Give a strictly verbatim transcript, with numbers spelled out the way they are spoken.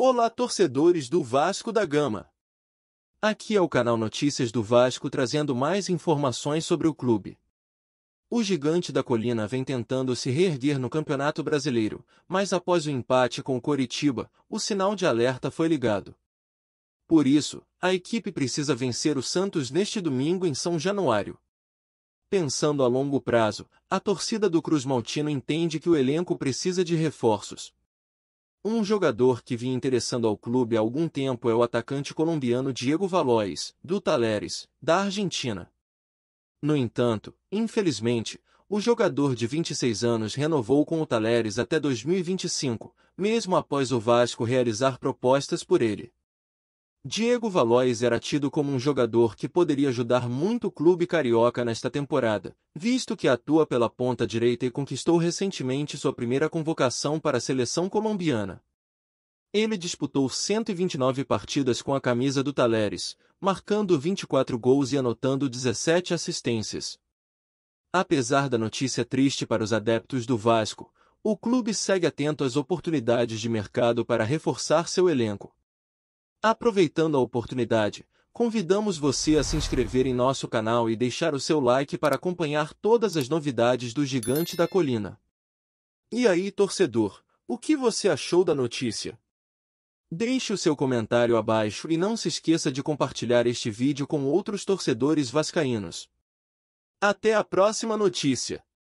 Olá, torcedores do Vasco da Gama! Aqui é o canal Notícias do Vasco trazendo mais informações sobre o clube. O gigante da colina vem tentando se reerguer no Campeonato Brasileiro, mas após o empate com o Coritiba, o sinal de alerta foi ligado. Por isso, a equipe precisa vencer o Santos neste domingo em São Januário. Pensando a longo prazo, a torcida do Cruzmaltino entende que o elenco precisa de reforços. Um jogador que vinha interessando ao clube há algum tempo é o atacante colombiano Diego Valois, do Talleres, da Argentina. No entanto, infelizmente, o jogador de vinte e seis anos renovou com o Talleres até dois mil e vinte e cinco, mesmo após o Vasco realizar propostas por ele. Diego Valois era tido como um jogador que poderia ajudar muito o clube carioca nesta temporada, visto que atua pela ponta direita e conquistou recentemente sua primeira convocação para a seleção colombiana. Ele disputou cento e vinte e nove partidas com a camisa do Talleres, marcando vinte e quatro gols e anotando dezessete assistências. Apesar da notícia triste para os adeptos do Vasco, o clube segue atento às oportunidades de mercado para reforçar seu elenco. Aproveitando a oportunidade, convidamos você a se inscrever em nosso canal e deixar o seu like para acompanhar todas as novidades do gigante da colina. E aí, torcedor, o que você achou da notícia? Deixe o seu comentário abaixo e não se esqueça de compartilhar este vídeo com outros torcedores vascaínos. Até a próxima notícia!